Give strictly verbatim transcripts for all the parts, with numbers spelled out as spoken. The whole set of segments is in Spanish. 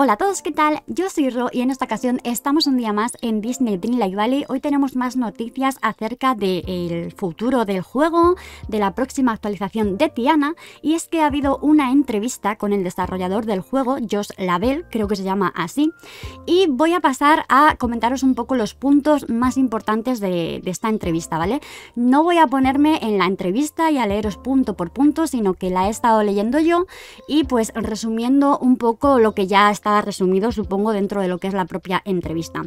Hola a todos, ¿qué tal? Yo soy Ro y en esta ocasión estamos un día más en Disney Dreamlight Valley. Hoy tenemos más noticias acerca del futuro del juego, de la próxima actualización de Tiana, y es que ha habido una entrevista con el desarrollador del juego, Josh Labelle, creo que se llama así, y voy a pasar a comentaros un poco los puntos más importantes de, de esta entrevista, ¿vale? No voy a ponerme en la entrevista y a leeros punto por punto, sino que la he estado leyendo yo y pues resumiendo un poco lo que ya está resumido, supongo, dentro de lo que es la propia entrevista.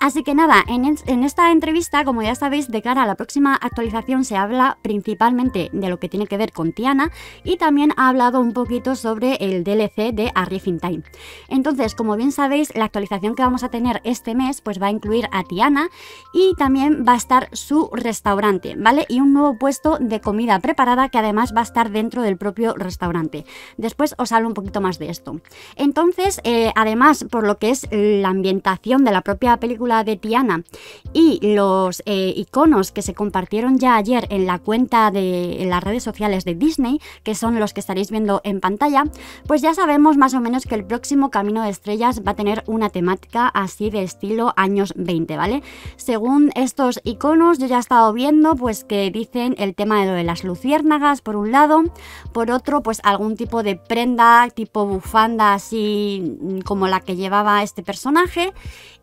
Así que nada, en, es, en esta entrevista, como ya sabéis, de cara a la próxima actualización se habla principalmente de lo que tiene que ver con Tiana y también ha hablado un poquito sobre el D L C de A Rift in Time. Entonces, como bien sabéis, la actualización que vamos a tener este mes pues va a incluir a Tiana y también va a estar su restaurante, ¿vale? Y un nuevo puesto de comida preparada que además va a estar dentro del propio restaurante. Después os hablo un poquito más de esto. Entonces, eh, además, por lo que es la ambientación de la propia película de Tiana y los eh, iconos que se compartieron ya ayer en la cuenta de en las redes sociales de Disney, que son los que estaréis viendo en pantalla, pues ya sabemos más o menos que el próximo Camino de Estrellas va a tener una temática así de estilo años veinte, ¿vale? Según estos iconos, yo ya he estado viendo pues que dicen el tema de lo de las luciérnagas, por un lado, por otro, pues algún tipo de prenda, tipo bufanda así como la que llevaba este personaje,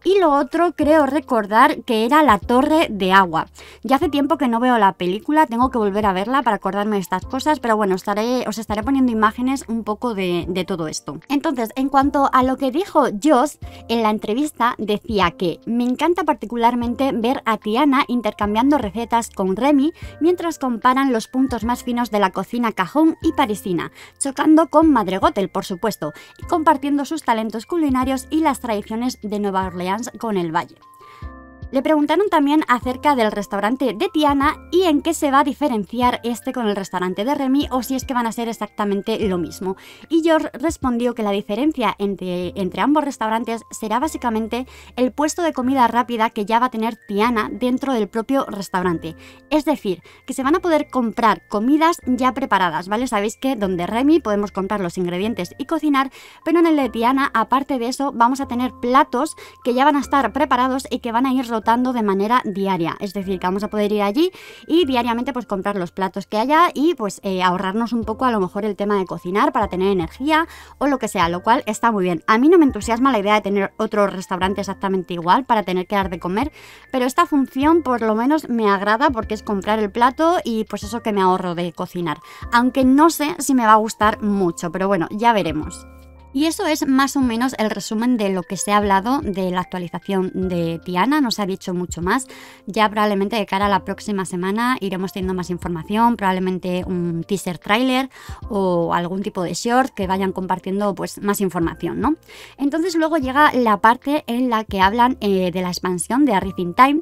y lo otro creo recordar que era la torre de agua. Ya hace tiempo que no veo la película, tengo que volver a verla para acordarme de estas cosas, pero bueno, estaré, os estaré poniendo imágenes un poco de, de todo esto. Entonces, en cuanto a lo que dijo Josh en la entrevista, decía que me encanta particularmente ver a Tiana intercambiando recetas con Remy mientras comparan los puntos más finos de la cocina cajón y parisina, chocando con Madre Gotel, por supuesto, y compartiendo sus talentos culinarios y las tradiciones de Nueva Orleans con el valle. Le preguntaron también acerca del restaurante de Tiana y en qué se va a diferenciar este con el restaurante de Remy o si es que van a ser exactamente lo mismo. Y George respondió que la diferencia entre, entre ambos restaurantes será básicamente el puesto de comida rápida que ya va a tener Tiana dentro del propio restaurante. Es decir, que se van a poder comprar comidas ya preparadas, ¿vale? Sabéis que donde Remy podemos comprar los ingredientes y cocinar, pero en el de Tiana, aparte de eso, vamos a tener platos que ya van a estar preparados y que van a ir rotando de manera diaria, es decir, que vamos a poder ir allí y diariamente pues comprar los platos que haya y pues eh, ahorrarnos un poco a lo mejor el tema de cocinar para tener energía o lo que sea, lo cual está muy bien. A mí no me entusiasma la idea de tener otro restaurante exactamente igual para tener que dar de comer, pero esta función por lo menos me agrada porque es comprar el plato y pues eso que me ahorro de cocinar, aunque no sé si me va a gustar mucho, pero bueno, ya veremos. Y eso es más o menos el resumen de lo que se ha hablado de la actualización de Tiana, no se ha dicho mucho más. Ya probablemente de cara a la próxima semana iremos teniendo más información, probablemente un teaser trailer o algún tipo de short que vayan compartiendo pues más información, ¿no? Entonces luego llega la parte en la que hablan eh, de la expansión de A Rift in Time.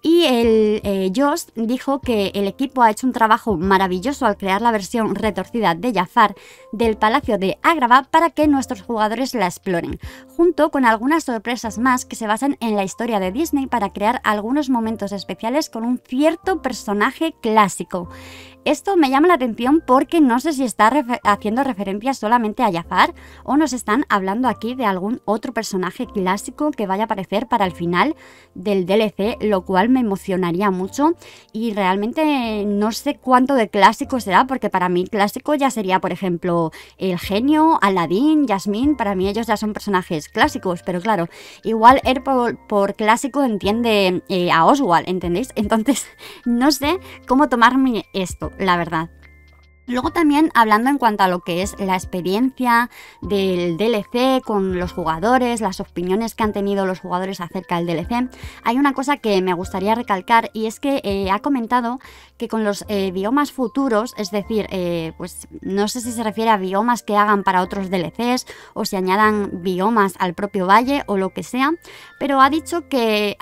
Y el eh, Josh dijo que el equipo ha hecho un trabajo maravilloso al crear la versión retorcida de Jafar del Palacio de Agrava para que nuestros jugadores la exploren, junto con algunas sorpresas más que se basan en la historia de Disney para crear algunos momentos especiales con un cierto personaje clásico. Esto me llama la atención porque no sé si está refer- haciendo referencia solamente a Jafar o nos están hablando aquí de algún otro personaje clásico que vaya a aparecer para el final del D L C, lo cual me emocionaría mucho y realmente no sé cuánto de clásico será porque para mí clásico ya sería, por ejemplo, El Genio, Aladdin, Jasmine, para mí ellos ya son personajes clásicos, pero claro, igual él por, por clásico entiende eh, a Oswald, ¿entendéis? Entonces no sé cómo tomarme esto, la verdad. Luego también hablando en cuanto a lo que es la experiencia del D L C con los jugadores, las opiniones que han tenido los jugadores acerca del D L C, hay una cosa que me gustaría recalcar y es que eh, ha comentado que con los eh, biomas futuros, es decir, eh, pues no sé si se refiere a biomas que hagan para otros D L Cs o si añadan biomas al propio valle o lo que sea, pero ha dicho que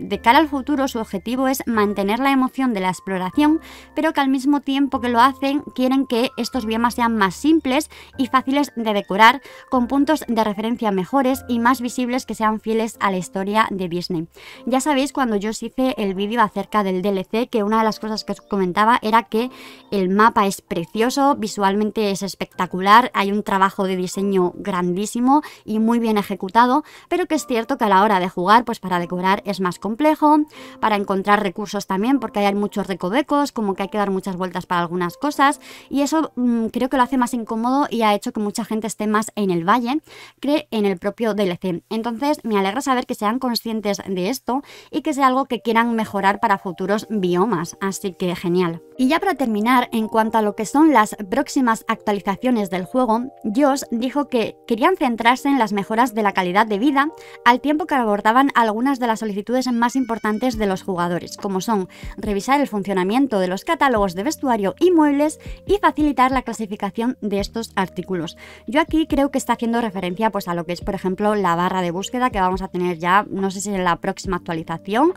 de cara al futuro su objetivo es mantener la emoción de la exploración, pero que al mismo tiempo que lo hacen quieren quieren que estos biomas sean más simples y fáciles de decorar, con puntos de referencia mejores y más visibles que sean fieles a la historia de Disney. Ya sabéis, cuando yo os hice el vídeo acerca del D L C, que una de las cosas que os comentaba era que el mapa es precioso, visualmente es espectacular, hay un trabajo de diseño grandísimo y muy bien ejecutado, pero que es cierto que a la hora de jugar, pues para decorar es más complejo, para encontrar recursos también, porque hay muchos recovecos, como que hay que dar muchas vueltas para algunas cosas, y eso mmm, creo que lo hace más incómodo y ha hecho que mucha gente esté más en el valle que en el propio D L C. Entonces me alegra saber que sean conscientes de esto y que sea algo que quieran mejorar para futuros biomas, así que genial. Y ya para terminar, en cuanto a lo que son las próximas actualizaciones del juego, Josh dijo que querían centrarse en las mejoras de la calidad de vida, al tiempo que abordaban algunas de las solicitudes más importantes de los jugadores, como son revisar el funcionamiento de los catálogos de vestuario y muebles y facilitar la clasificación de estos artículos. Yo aquí creo que está haciendo referencia pues a lo que es, por ejemplo, la barra de búsqueda, que vamos a tener ya, no sé si en la próxima actualización,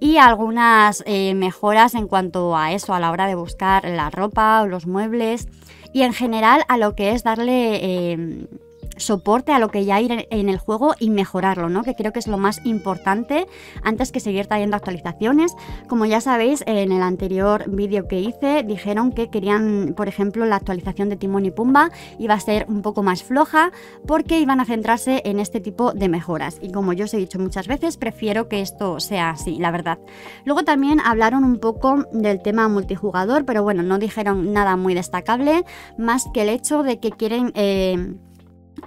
y algunas eh, mejoras en cuanto a eso, a la hora de buscar la ropa o los muebles, y en general a lo que es darle eh, soporte a lo que ya hay en el juego y mejorarlo, ¿no? Que creo que es lo más importante antes que seguir trayendo actualizaciones. Como ya sabéis, en el anterior vídeo que hice dijeron que querían, por ejemplo, la actualización de Timón y Pumba iba a ser un poco más floja porque iban a centrarse en este tipo de mejoras, y como yo os he dicho muchas veces, prefiero que esto sea así, la verdad. Luego también hablaron un poco del tema multijugador, pero bueno, no dijeron nada muy destacable, más que el hecho de que quieren... Eh,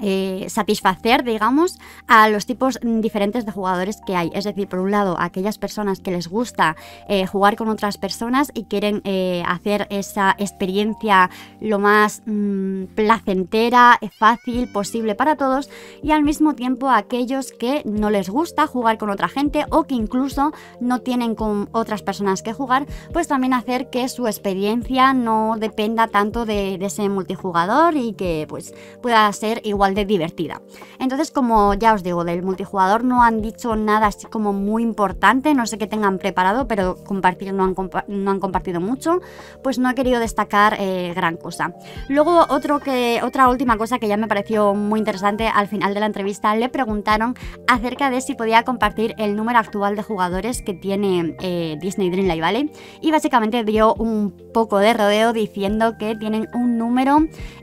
Eh, satisfacer, digamos, a los tipos diferentes de jugadores que hay. Es decir, por un lado, aquellas personas que les gusta eh, jugar con otras personas y quieren eh, hacer esa experiencia lo más mmm, placentera, fácil posible para todos, y al mismo tiempo aquellos que no les gusta jugar con otra gente o que incluso no tienen con otras personas que jugar, pues también hacer que su experiencia no dependa tanto de, de ese multijugador y que pues pueda ser igual de divertida. Entonces, como ya os digo, del multijugador no han dicho nada así como muy importante, no sé qué tengan preparado, pero compartir no han, compa no han compartido mucho, pues no he querido destacar eh, gran cosa. Luego, otro que, otra última cosa que ya me pareció muy interesante, al final de la entrevista le preguntaron acerca de si podía compartir el número actual de jugadores que tiene eh, Disney Dreamlight Valley, y básicamente dio un poco de rodeo diciendo que tienen un número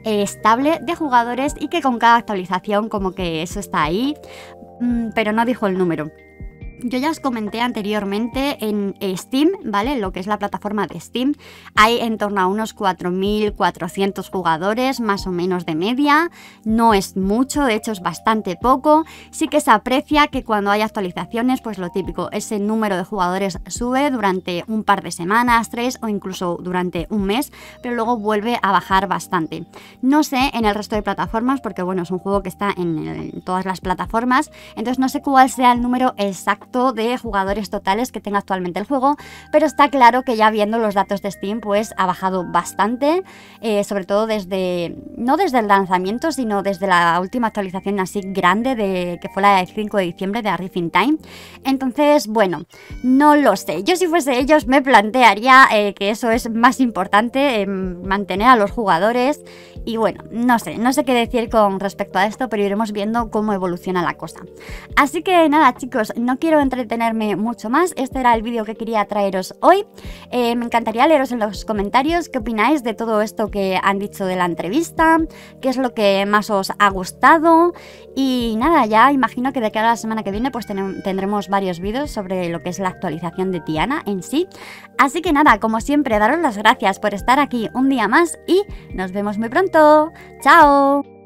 eh, estable de jugadores y que con cada actualización como que eso está ahí, pero no dijo el número. Yo ya os comenté anteriormente en Steam, ¿vale? Lo que es la plataforma de Steam, hay en torno a unos cuatro mil cuatrocientos jugadores más o menos de media. No es mucho, de hecho es bastante poco. Sí que se aprecia que cuando hay actualizaciones, pues lo típico, ese número de jugadores sube durante un par de semanas, tres o incluso durante un mes, pero luego vuelve a bajar bastante. No sé en el resto de plataformas, porque bueno, es un juego que está en, en todas las plataformas, entonces no sé cuál sea el número exacto de jugadores totales que tenga actualmente el juego, pero está claro que ya viendo los datos de Steam, pues ha bajado bastante, eh, sobre todo desde, no desde el lanzamiento, sino desde la última actualización así grande, de que fue la del cinco de diciembre de A Rift in Time. Entonces, bueno, no lo sé. Yo si fuese ellos me plantearía eh, que eso es más importante, eh, mantener a los jugadores, y bueno, no sé, no sé qué decir con respecto a esto, pero iremos viendo cómo evoluciona la cosa. Así que nada, chicos, no quiero entretenerme mucho más. Este era el vídeo que quería traeros hoy. Eh, me encantaría leeros en los comentarios qué opináis de todo esto que han dicho de la entrevista, qué es lo que más os ha gustado, y nada, ya imagino que de cara a la semana que viene pues ten tendremos varios vídeos sobre lo que es la actualización de Tiana en sí. Así que nada, como siempre, daros las gracias por estar aquí un día más y nos vemos muy pronto. ¡Chao!